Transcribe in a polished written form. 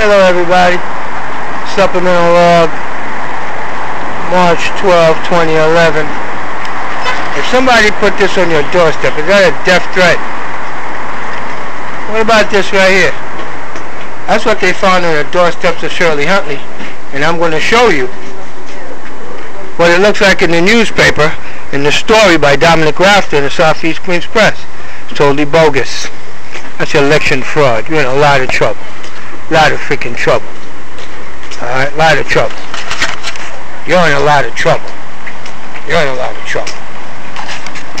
Hello everybody, supplemental log, March 12, 2011. If somebody put this on your doorstep, is that a death threat? What about this right here? That's what they found on the doorsteps of Shirley Huntley, and I'm going to show you what it looks like in the newspaper, in the story by Dominic Rafter in the Southeast Queens Press. It's totally bogus. That's election fraud. You're in a lot of trouble. A lot of freaking trouble. Alright? A lot of trouble. You're in a lot of trouble. You're in a lot of trouble.